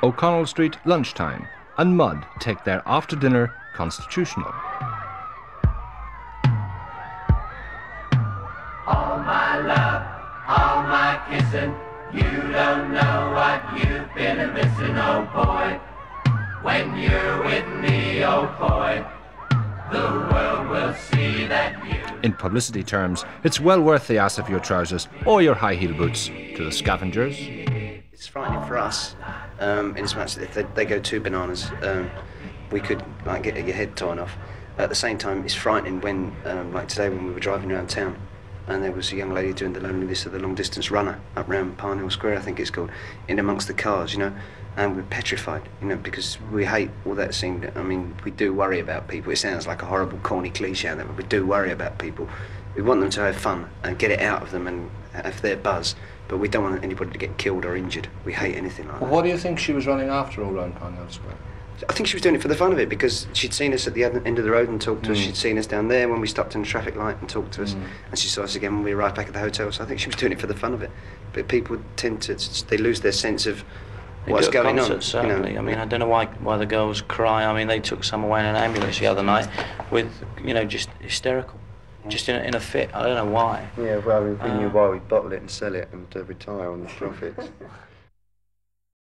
O'Connell Street lunchtime, and Mudd take their after-dinner Constitutional. All my love, all my kissing, you don't know what you've been a-missing, oh boy. When you're with me, oh boy, the world will see that you... In publicity terms, it's well worth the ass of your trousers or your high-heel boots to the scavengers. It's frightening for us, in as much as if they go too bananas, we could like get your head torn off. At the same time, it's frightening when, like today when we were driving around town, and there was a young lady doing the loneliness of the long-distance runner up round Parnell Square, I think it's called, in amongst the cars, you know, and we're petrified, you know, because we hate all that scene. I mean, we do worry about people. It sounds like a horrible, corny cliche, but we do worry about people. We want them to have fun and get it out of them and have their buzz. But we don't want anybody to get killed or injured. We hate anything like that. What do you think she was running after all around Parnell Square? I think she was doing it for the fun of it, because she'd seen us at the end of the road and talked to us. She'd seen us down there when we stopped in the traffic light and talked to us. And she saw us again when we arrived back at the hotel. So I think she was doing it for the fun of it. But people tend to, they lose their sense of what's going on. Certainly. You know? I mean, I don't know why the girls cry. I mean, they took some away in an ambulance the other night with, you know, just hysterical. Just in a fit. I don't know why. Yeah, well, we knew why we'd bottle it and sell it and retire on the profits.